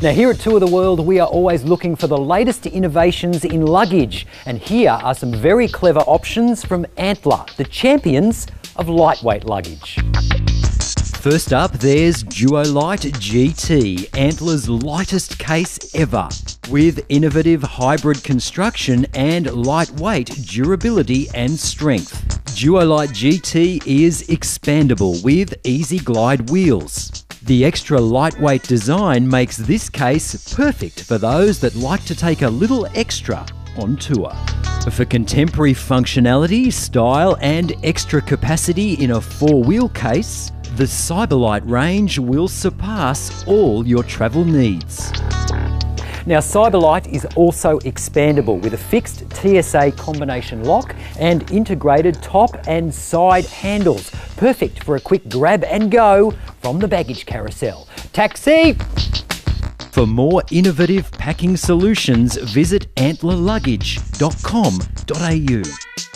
Now here at Tour the World, we are always looking for the latest innovations in luggage, and here are some very clever options from Antler, the champions of lightweight luggage. First up, there's DuoLite GT, Antler's lightest case ever, with innovative hybrid construction and lightweight durability and strength. DuoLite GT is expandable with easy glide wheels. The extra lightweight design makes this case perfect for those that like to take a little extra on tour. For contemporary functionality, style and extra capacity in a four-wheel case, the Cyberlite range will surpass all your travel needs. Now, Cyberlite is also expandable with a fixed TSA combination lock and integrated top and side handles, perfect for a quick grab and go from the baggage carousel. Taxi! For more innovative packing solutions, visit antlerluggage.com.au.